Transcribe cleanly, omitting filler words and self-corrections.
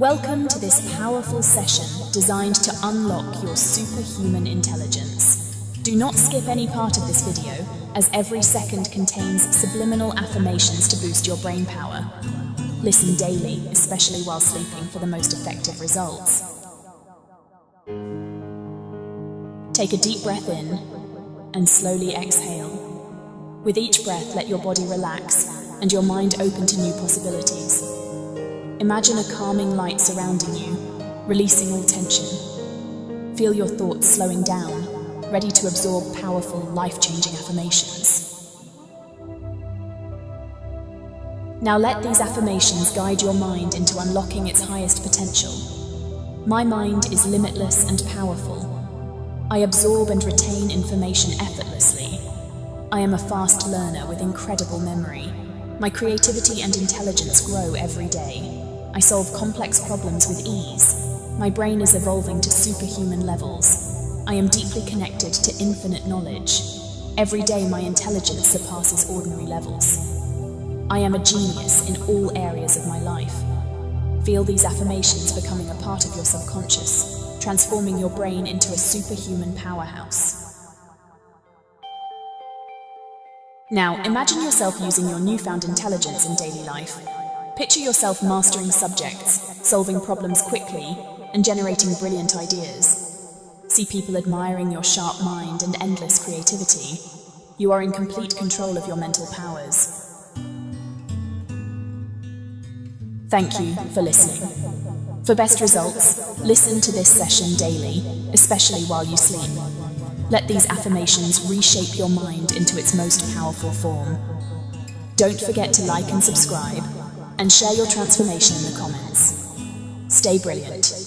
Welcome to this powerful session designed to unlock your superhuman intelligence. Do not skip any part of this video, as every second contains subliminal affirmations to boost your brain power. Listen daily, especially while sleeping, for the most effective results. Take a deep breath in and slowly exhale. With each breath, let your body relax and your mind open to new possibilities. Imagine a calming light surrounding you, releasing all tension. Feel your thoughts slowing down, ready to absorb powerful, life-changing affirmations. Now let these affirmations guide your mind into unlocking its highest potential. My mind is limitless and powerful. I absorb and retain information effortlessly. I am a fast learner with incredible memory. My creativity and intelligence grow every day. I solve complex problems with ease. My brain is evolving to superhuman levels. I am deeply connected to infinite knowledge. Every day my intelligence surpasses ordinary levels. I am a genius in all areas of my life. Feel these affirmations becoming a part of your subconscious, transforming your brain into a superhuman powerhouse. Now, imagine yourself using your newfound intelligence in daily life. Picture yourself mastering subjects, solving problems quickly, and generating brilliant ideas. See people admiring your sharp mind and endless creativity. You are in complete control of your mental powers. Thank you for listening. For best results, listen to this session daily, especially while you sleep. Let these affirmations reshape your mind into its most powerful form. Don't forget to like and subscribe, and share your transformation in the comments. Stay brilliant.